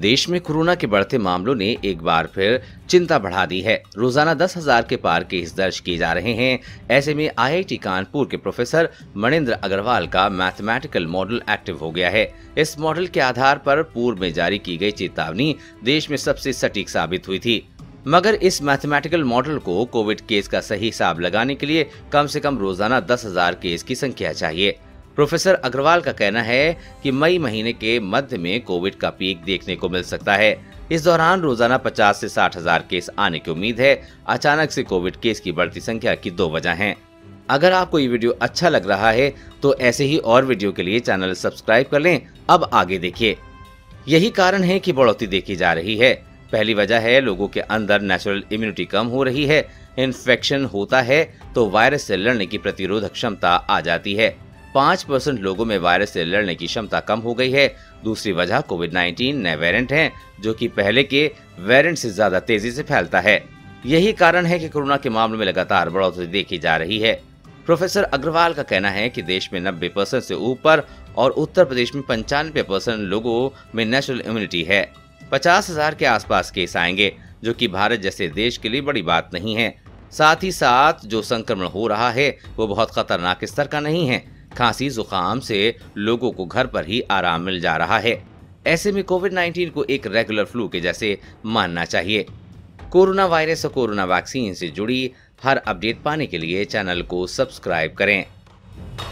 देश में कोरोना के बढ़ते मामलों ने एक बार फिर चिंता बढ़ा दी है। रोजाना 10,000 के पार केस दर्ज किए जा रहे हैं। ऐसे में IIT कानपुर के प्रोफेसर मनिंद्र अग्रवाल का मैथमेटिकल मॉडल एक्टिव हो गया है। इस मॉडल के आधार पर पूर्व में जारी की गई चेतावनी देश में सबसे सटीक साबित हुई थी, मगर इस मैथमेटिकल मॉडल को कोविड केस का सही हिसाब लगाने के लिए कम से कम रोजाना 10,000 केस की संख्या चाहिए। प्रोफेसर अग्रवाल का कहना है कि मई महीने के मध्य में कोविड का पीक देखने को मिल सकता है। इस दौरान रोजाना 50 से 60,000 केस आने की उम्मीद है। अचानक से कोविड केस की बढ़ती संख्या की 2 वजह हैं। अगर आपको ये वीडियो अच्छा लग रहा है तो ऐसे ही और वीडियो के लिए चैनल सब्सक्राइब कर लें। अब आगे देखिए। यही कारण है कि बढ़ोतरी देखी जा रही है। पहली वजह है लोगों के अंदर नेचुरल इम्यूनिटी कम हो रही है। इन्फेक्शन होता है तो वायरस से लड़ने की प्रतिरोधक क्षमता आ जाती है। 5% लोगों में वायरस से लड़ने की क्षमता कम हो गई है। दूसरी वजह कोविड-19 नए वेरिएंट हैं, जो कि पहले के वेरिएंट से ज्यादा तेजी से फैलता है। यही कारण है कि कोरोना के मामलों में लगातार बढ़ोतरी देखी जा रही है। प्रोफेसर अग्रवाल का कहना है कि देश में 90% से ऊपर और उत्तर प्रदेश में 95% लोगों में नेचुरल इम्यूनिटी है। 50,000 के आसपास केस आएंगे, जो कि भारत जैसे देश के लिए बड़ी बात नहीं है। साथ ही साथ जो संक्रमण हो रहा है वो बहुत खतरनाक स्तर का नहीं है। खांसी जुकाम से लोगों को घर पर ही आराम मिल जा रहा है। ऐसे में कोविड-19 को एक रेगुलर फ्लू के जैसे मानना चाहिए। कोरोना वायरस और कोरोना वैक्सीन से जुड़ी हर अपडेट पाने के लिए चैनल को सब्सक्राइब करें।